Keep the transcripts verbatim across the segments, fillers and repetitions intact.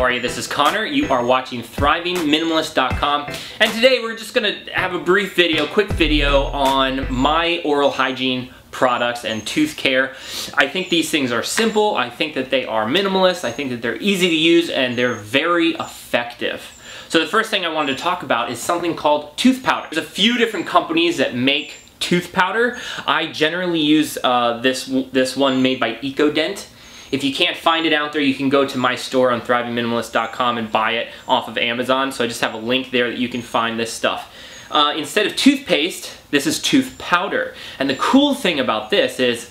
how are you? This is Connor. You are watching Thriving Minimalist dot com, and today we're just gonna have a brief video, quick video on my oral hygiene products and tooth care. I think these things are simple. I think that they are minimalist. I think that they're easy to use, and they're very effective. So the first thing I wanted to talk about is something called tooth powder. There's a few different companies that make tooth powder. I generally use uh, this, this one made by EcoDent. If you can't find it out there, you can go to my store on Thriving Minimalist dot com and buy it off of Amazon. So I just have a link there that you can find this stuff. Uh, instead of toothpaste, this is tooth powder. And the cool thing about this is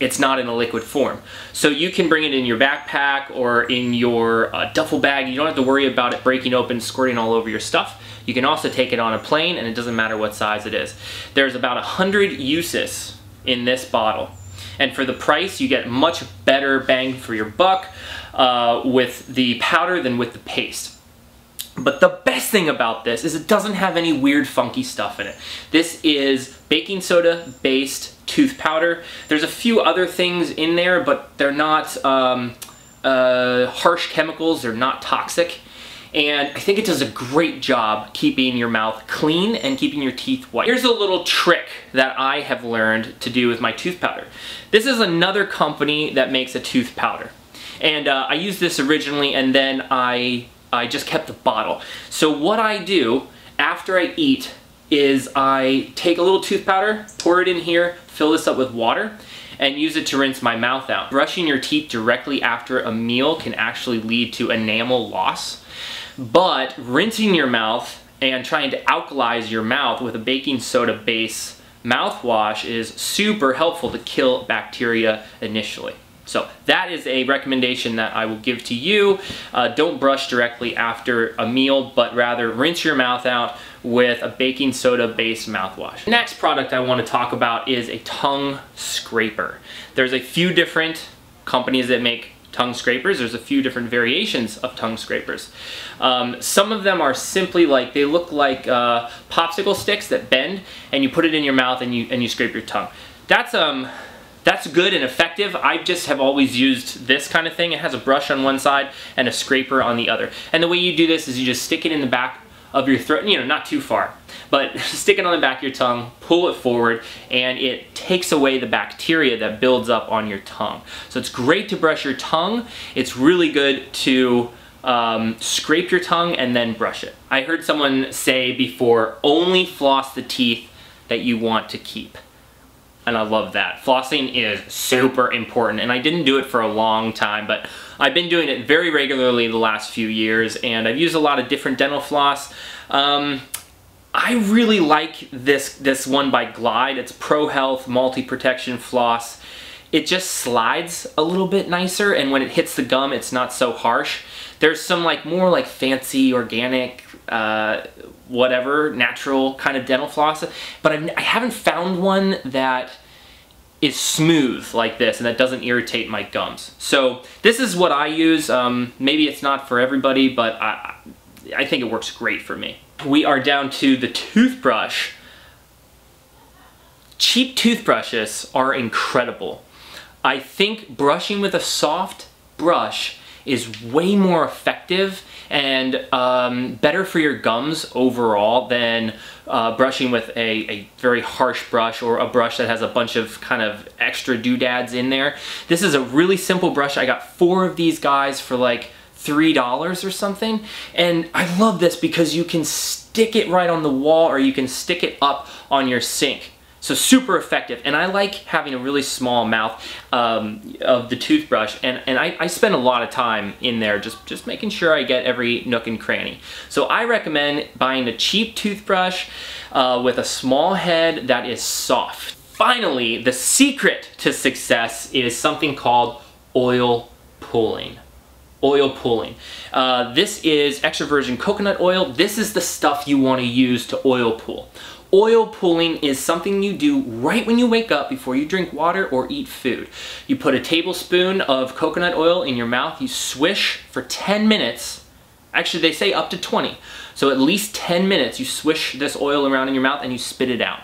it's not in a liquid form. So you can bring it in your backpack or in your uh, duffel bag. You don't have to worry about it breaking open, squirting all over your stuff. You can also take it on a plane, and it doesn't matter what size it is. There's about one hundred uses in this bottle. And for the price, you get much better bang for your buck uh, with the powder than with the paste. But the best thing about this is it doesn't have any weird funky stuff in it. This is baking soda based tooth powder. There's a few other things in there, but they're not um, uh, harsh chemicals, they're not toxic. And I think it does a great job keeping your mouth clean and keeping your teeth white. Here's a little trick that I have learned to do with my tooth powder. This is another company that makes a tooth powder. And uh, I used this originally, and then I, I just kept the bottle. So what I do after I eat is I take a little tooth powder, pour it in here, fill this up with water, and use it to rinse my mouth out. Brushing your teeth directly after a meal can actually lead to enamel loss, but rinsing your mouth and trying to alkalize your mouth with a baking soda base mouthwash is super helpful to kill bacteria initially. So that is a recommendation that I will give to you. Uh, don't brush directly after a meal, but rather rinse your mouth out with a baking soda based mouthwash. Next product I want to talk about is a tongue scraper. There's a few different companies that make tongue scrapers. There's a few different variations of tongue scrapers. Um, some of them are simply like, they look like uh, popsicle sticks that bend, and you put it in your mouth and you, and you scrape your tongue. That's um. That's good and effective. I just have always used this kind of thing. It has a brush on one side and a scraper on the other. And the way you do this is you just stick it in the back of your throat, you know, not too far, but stick it on the back of your tongue, pull it forward, and it takes away the bacteria that builds up on your tongue. So it's great to brush your tongue. It's really good to um, scrape your tongue and then brush it. I heard someone say before, only floss the teeth that you want to keep. And I love that. Flossing is super important, and I didn't do it for a long time, but I've been doing it very regularly the last few years, and I've used a lot of different dental floss. Um, I really like this, this one by Glide. It's Pro Health Multi Protection Floss. It just slides a little bit nicer, and when it hits the gum, it's not so harsh. There's some like more like fancy organic, uh, whatever, natural kind of dental floss, but I've, I haven't found one that is smooth like this and that doesn't irritate my gums. So this is what I use. Um, maybe it's not for everybody, but I, I think it works great for me. We are down to the toothbrush. Cheap toothbrushes are incredible. I think brushing with a soft brush is way more effective and um, better for your gums overall than uh, brushing with a, a very harsh brush or a brush that has a bunch of kind of extra doodads in there. This is a really simple brush. I got four of these guys for like three dollars or something, and I love this because you can stick it right on the wall or you can stick it up on your sink. So super effective, and I like having a really small mouth um, of the toothbrush, and, and I, I spend a lot of time in there just, just making sure I get every nook and cranny. So I recommend buying a cheap toothbrush uh, with a small head that is soft. Finally, the secret to success is something called oil pulling. Oil pulling. Uh, this is extra virgin coconut oil. This is the stuff you want to use to oil pull. Oil pulling is something you do right when you wake up before you drink water or eat food. You put a tablespoon of coconut oil in your mouth, you swish for ten minutes. Actually, they say up to twenty. So at least ten minutes, you swish this oil around in your mouth and you spit it out.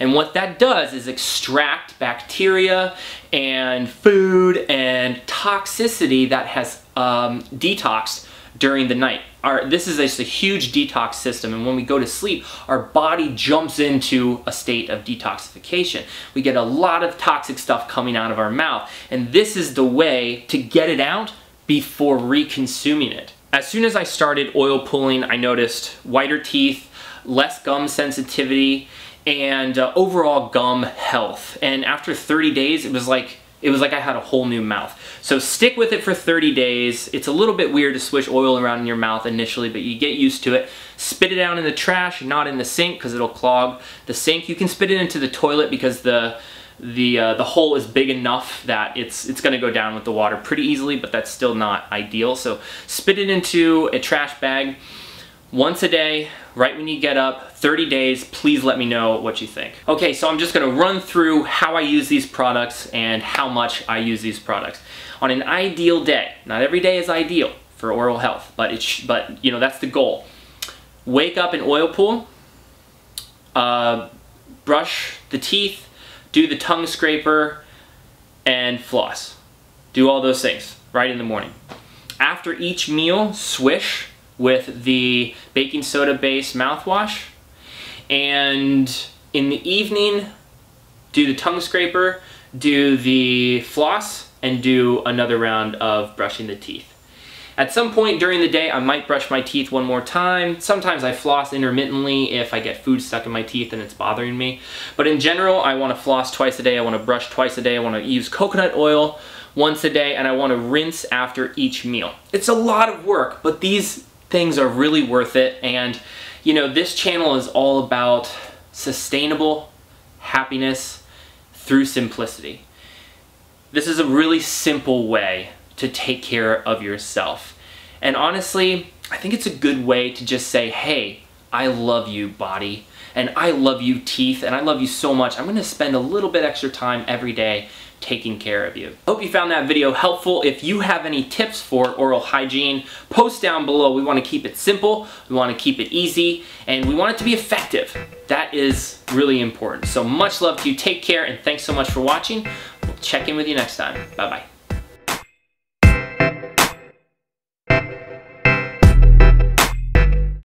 And what that does is extract bacteria and food and toxicity that has um, detoxed during the night. Our, this is just a huge detox system, and when we go to sleep, our body jumps into a state of detoxification. We get a lot of toxic stuff coming out of our mouth, and this is the way to get it out before re-consuming it. As soon as I started oil pulling, I noticed whiter teeth, less gum sensitivity, and uh, overall gum health. And after thirty days, it was like It was like I had a whole new mouth. So stick with it for thirty days. It's a little bit weird to swish oil around in your mouth initially, but you get used to it. Spit it out in the trash, not in the sink, because it'll clog the sink. You can spit it into the toilet because the the uh, the hole is big enough that it's it's gonna go down with the water pretty easily, but that's still not ideal. So spit it into a trash bag once a day, right when you get up, thirty days, please let me know what you think. Okay, so I'm just gonna run through how I use these products and how much I use these products. On an ideal day, not every day is ideal for oral health, but it's, but you know, that's the goal. Wake up and oil pool, uh, brush the teeth, do the tongue scraper, and floss. Do all those things right in the morning. After each meal, swish with the baking soda based mouthwash, and in the evening do the tongue scraper, do the floss, and do another round of brushing the teeth. At some point during the day I might brush my teeth one more time. Sometimes I floss intermittently if I get food stuck in my teeth and it's bothering me. But in general I want to floss twice a day, I want to brush twice a day, I want to use coconut oil once a day, and I want to rinse after each meal. It's a lot of work, but these things are really worth it. And you know, this channel is all about sustainable happiness through simplicity. This is a really simple way to take care of yourself. And honestly, I think it's a good way to just say, hey, I love you, body, and I love you, teeth, and I love you so much. I'm gonna spend a little bit extra time every day taking care of you. Hope you found that video helpful. If you have any tips for oral hygiene, post down below. We want to keep it simple, we want to keep it easy, and we want it to be effective. That is really important. So much love to you. Take care, and thanks so much for watching. We'll check in with you next time. Bye-bye.